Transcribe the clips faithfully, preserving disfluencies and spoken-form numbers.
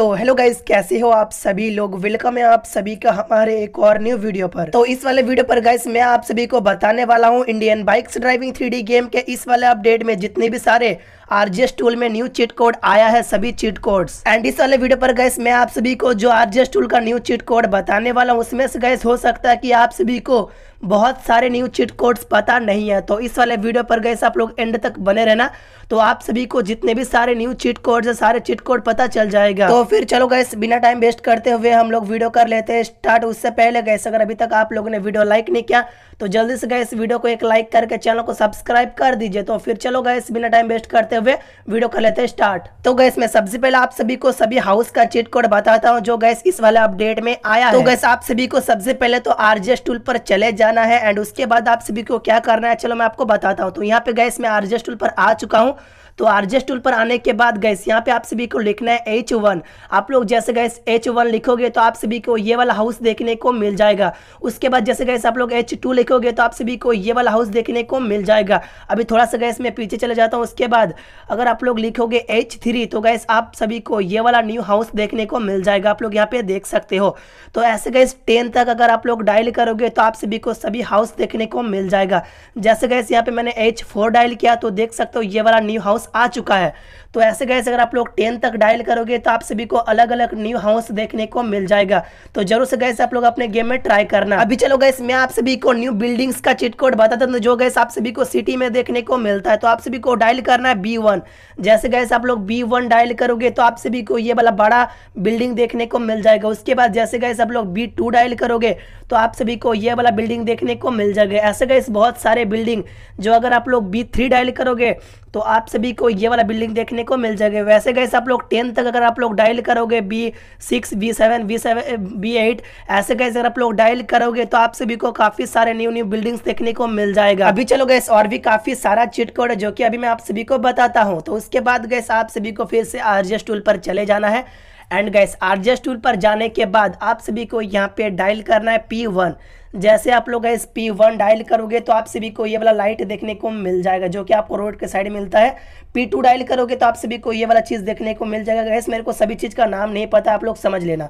तो hello guys, कैसे हो आप सभी लोग। वेलकम है आप सभी का हमारे एक और न्यू वीडियो पर। तो इस वाले वीडियो पर गाइज मैं आप सभी को बताने वाला हूँ Indian bikes driving three D game के इस वाले अपडेट में जितने भी सारे आरजीएस टूल में न्यू चीट कोड आया है, सभी चीट कोड्स। एंड इस वाले वीडियो पर गाइज मैं आप सभी को जो आरजीएस टूल का न्यू चीट कोड बताने वाला हूँ उसमें से गाइज हो सकता है कि आप सभी को बहुत सारे न्यू चीट कोड्स पता नहीं है। तो इस वाले वीडियो पर गाइज आप लोग एंड तक बने रहना, तो आप सभी को जितने भी सारे न्यू चीट कोड्स है सारे चीट कोड पता चल जाएगा। तो फिर चलो गाइस बिना टाइम वेस्ट करते हुए हम लोग वीडियो कर लेते हैं स्टार्ट। उससे पहले गाइस अगर अभी तक आप लोगों ने वीडियो लाइक नहीं किया तो जल्दी से गाइस वीडियो को एक लाइक करके चैनल को सब्सक्राइब कर दीजिए। तो फिर चलो गाइस बिना टाइम वेस्ट करते हुए वीडियो कर लेते हैं स्टार्ट। तो गाइस मैं सबसे पहले आप सभी को सभी हाउस का चीट कोड बताता हूँ जो गाइस इस वाले अपडेट में आया। तो गाइस आप सभी को सबसे पहले तो आरजीएस टूल पर चले जाना है एंड उसके बाद आप सभी को क्या करना है चलो मैं आपको बताता हूँ। तो यहाँ पे गाइस मैं आरजीएस टूल पर आ चुका हूँ। तो आरजीएस टूल पर आने के बाद गैस यहाँ पे आप सभी को लिखना है एच वन। आप लोग जैसे गैस एच वन लिखोगे तो आप सभी को ये वाला हाउस देखने को मिल जाएगा। उसके बाद जैसे गैस आप लोग एच टू लिखोगे तो आप सभी को ये वाला हाउस देखने को मिल जाएगा। अभी थोड़ा सा गैस मैं पीछे चले जाता हूँ। उसके बाद अगर आप लोग लिखोगे एच थ्री तो गैस आप सभी को ये वाला न्यू हाउस देखने को मिल जाएगा, आप लोग यहाँ पे देख सकते हो। तो ऐसे गैस टेन तक अगर आप लोग डायल करोगे तो आप सभी को सभी हाउस देखने को मिल जाएगा। जैसे गैस यहाँ पे मैंने एच फोर डायल किया तो देख सकते हो ये वाला न्यू हाउस आ चुका है। तो ऐसे गाइस अगर आप लोग टेन तक डायल करोगे तो आप सभी को अलग अलग न्यू हाउस देखने को मिल जाएगा। तो जरूर से गाइस आप लोग अपने गेम में ट्राई करना। अभी चलो गाइस मैं आप सभी को न्यू बिल्डिंग्स का चीट कोड बताता हूं जो गाइस आप सभी को सिटी में देखने को मिलता है। तो आप सभी को डायल करना है बी वन। जैसे गाइस आप लोग बी वन डायल करोगे तो आप सभी को ये वाला बड़ा बिल्डिंग देखने को मिल जाएगा। उसके बाद जैसे गाइस आप लोग बी टू डायल करोगे तो आप सभी को ये वाला बिल्डिंग देखने को मिल जाएगा। ऐसे गाइस बहुत सारे बिल्डिंग जो अगर आप लोग बी थ्री डायल करोगे तो आप सभी को ये वाला बिल्डिंग देखने को मिल जाएगा। वैसे गाइस आप लोग टेन तक अगर आप लोग डायल करोगे B six B seven B seven B eight, ऐसे गाइस अगर आप लोग डायल करोगे तो आप सभी को काफी सारे न्यू न्यू बिल्डिंग्स देखने को मिल जाएगा। अभी चलो गाइस और भी काफी सारा चीट कोड है जो कि अभी मैं आप सभी को बताता हूँ। तो उसके बाद गाइस आप सभी को फिर से आरजीएस टूल पर चले जाना है। एंड गाइस आरजीएस टूल पर जाने के बाद आप सभी को यहाँ पे डायल करना है पी वन। जैसे आप लोग गाइस पी वन डायल करोगे तो आप सभी को ये वाला लाइट देखने को मिल जाएगा जो कि आपको रोड के साइड मिलता है। पी टू डायल करोगे तो आप सभी को ये वाला चीज़ देखने को मिल जाएगा। गाइस मेरे को सभी चीज़ का नाम नहीं पता, आप लोग समझ लेना।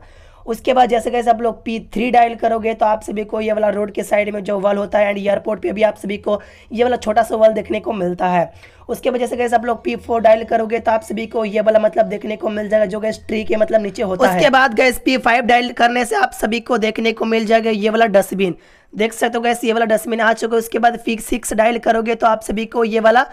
उसके बाद जैसे गाइस आप लोग पी थ्री डायल करोगे तो आप सभी को ये वाला रोड के साइड में जो वॉल होता है एंड एयरपोर्ट पे भी आप सभी को ये वाला छोटा सा वॉल देखने को मिलता है। उसके बाद जैसे गाइस आप लोग पी फोर डायल करोगे तो आप सभी को ये वाला मतलब देखने को मिल जाएगा जो गाइस ट्री के मतलब नीचे होता है। उसके बाद गाइस पी फाइव डायल करने से आप सभी को देखने को मिल जाएगा ये वाला डस्टबिन, देख सकते हो गाइस ये वाला डस्टबिन आ चुका है। उसके बाद फिक्स सिक्स डायल करोगे तो आप सभी को ये वाला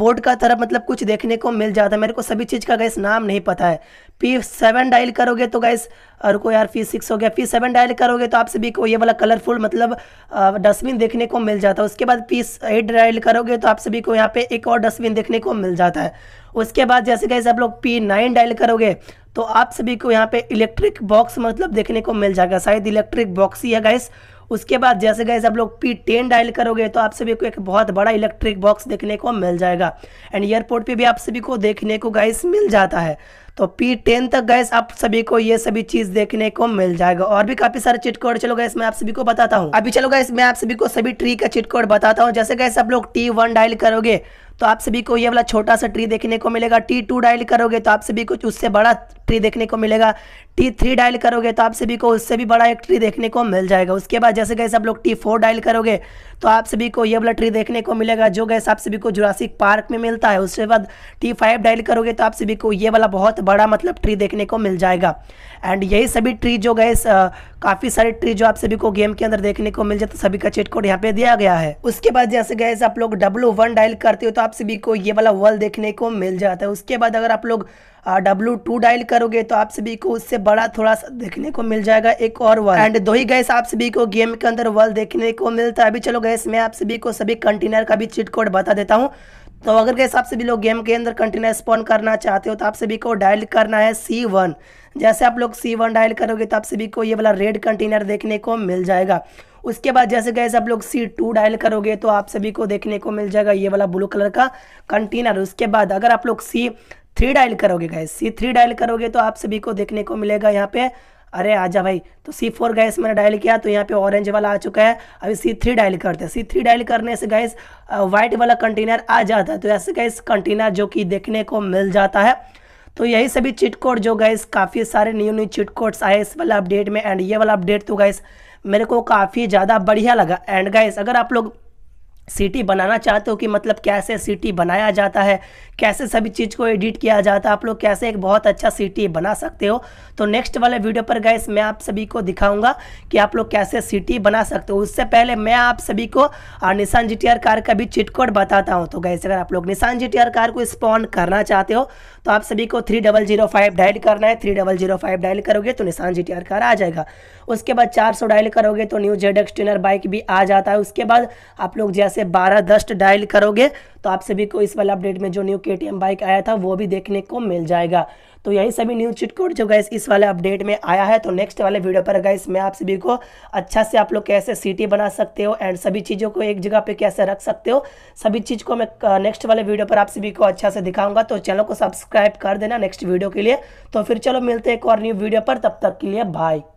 बोर्ड का तरफ मतलब कुछ देखने को मिल जाता है। मेरे को सभी चीज़ का गाइस नाम नहीं पता है। पी सेवन डायल करोगे तो गाइस रुको यार पी सिक्स हो गया, पी सेवन डायल करोगे तो आप सभी को ये वाला कलरफुल मतलब डस्टबिन देखने को मिल जाता है। उसके बाद पी एट डायल करोगे तो आप सभी को यहाँ पे एक और डस्टबिन देखने को मिल जाता है। उसके बाद जैसे गाइस आप लोग पी नाइन डायल करोगे तो आप सभी को यहाँ पे इलेक्ट्रिक बॉक्स मतलब देखने को मिल जाएगा, शायद इलेक्ट्रिक बॉक्स ही है गाइस। उसके बाद जैसे गाइस आप लोग पी टेन डायल करोगे तो आप सभी को एक बहुत बड़ा इलेक्ट्रिक बॉक्स देखने को मिल जाएगा एंड एयरपोर्ट पे भी आप सभी को देखने को गाइस मिल जाता है। तो पी टेन तक गाइस आप सभी को ये सभी चीज़ देखने को मिल जाएगा। और भी काफ़ी सारे चिट कोड चलो गाइस मैं आप सभी को बताता हूँ। अभी चलो गाइस मैं आप सभी को सभी ट्री का चिट कोड बताता हूँ। जैसे गाइस आप लोग टी वन डायल करोगे तो आप सभी को ये वाला छोटा सा ट्री देखने को मिलेगा। टी टू डायल करोगे तो आप सभी को उससे बड़ा ट्री देखने को मिलेगा। टी थ्री डायल करोगे तो आप सभी को उससे भी बड़ा एक ट्री देखने को मिल जाएगा। उसके बाद जैसे गाइस आप लोग टी फोर डायल करोगे तो आप सभी को ये वाला ट्री देखने को मिलेगा जो गाइस आप सभी को जुरासिक पार्क में मिलता है। उसके बाद टी फाइव डायल करोगे तो आप सभी को ये वाला बहुत बड़ा मतलब ट्री देखने को मिल जाएगा। एंड यही सभी ट्री जो गाइस काफ़ी सारे ट्री जो आप सभी को गेम के अंदर देखने को मिल जाता है, सभी का चीट कोड यहाँ पे दिया गया है। उसके बाद जैसे गाइस आप लोग डब्लू वन डायल करते हो तो आप सभी को ये वाला वॉल देखने को मिल जाता है। उसके बाद अगर आप लोग डब्लू टू डायल करोगे तो आप सभी को उससे बड़ा थोड़ा सा देखने को मिल जाएगा एक और वॉल। एंड दो ही गाइस आप सभी को गेम के अंदर वॉल देखने को मिलता है। अभी चलो गाइस मैं आप सभी को सभी कंटेनर का भी चीट कोड बता देता हूँ। तो अगर गाइस आप सभी लोग गेम के अंदर कंटेनर स्पॉन करना चाहते हो तो आप सभी को डायल करना है सी वन। जैसे आप लोग सी वन डायल करोगे तो आप सभी को ये वाला रेड कंटेनर देखने को मिल जाएगा। उसके बाद जैसे गाइस आप लोग सी टू डायल करोगे तो आप सभी को देखने को मिल जाएगा ये वाला ब्लू कलर का कंटेनर। उसके बाद अगर आप लोग सी थ्री डायल करोगे गाइस सी थ्री डायल करोगे तो आप सभी को देखने को मिलेगा यहाँ पे, अरे आजा भाई, तो सी फोर गाइस मैंने डायल किया तो यहाँ पे ऑरेंज वाला आ चुका है। अभी सी थ्री डायल करते हैं। सी थ्री डायल करने से गाइस वाइट वाला कंटेनर आ जाता है। तो ऐसे गाइस कंटेनर जो कि देखने को मिल जाता है। तो यही सभी चीट कोड जो गाइस काफ़ी सारे न्यू न्यू चीट कोड्स आए इस वाला अपडेट में, एंड ये वाला अपडेट तो गाइस मेरे को काफ़ी ज़्यादा बढ़िया लगा। एंड गाइस अगर आप लोग सिटी बनाना चाहते हो कि मतलब कैसे सिटी बनाया जाता है, कैसे सभी चीज़ को एडिट किया जाता है, आप लोग कैसे एक बहुत अच्छा सिटी बना सकते हो, तो नेक्स्ट वाले वीडियो पर गाइस मैं आप सभी को दिखाऊंगा कि आप लोग कैसे सिटी बना सकते हो। उससे पहले मैं आप सभी को Nissan G T R car का भी चिट कोड बताता हूं। तो गाइस अगर आप लोग Nissan G T R car को स्पॉन करना चाहते हो तो आप सभी को three double zero five dial करना है। Three double zero five dial करोगे तो Nissan G T R car आ जाएगा। उसके बाद चार सौ डायल करोगे तो new Z X ten R bike भी आ जाता है। उसके बाद आप लोग जैसे से बारह दस्ट डायल करोगे तो आप सभी को इस वाला अपडेट में जो न्यू के टी एम बाइक आया था वो भी देखने को मिल जाएगा। तो यही सभी न्यू चिट कोड जो गाइस इस वाले अपडेट में आया है। तो नेक्स्ट वाले वीडियो पर गाइस मैं आप सभी को अच्छा से आप लोग कैसे सिटी बना सकते हो एंड सभी चीज़ों को एक जगह पे कैसे रख सकते हो, सभी चीज़ को मैं नेक्स्ट वाले वीडियो पर आप सभी को अच्छा से दिखाऊंगा। तो चैनल को सब्सक्राइब कर देना नेक्स्ट वीडियो के लिए। तो फिर चलो मिलते हैं एक और न्यू वीडियो पर, तब तक के लिए बाय।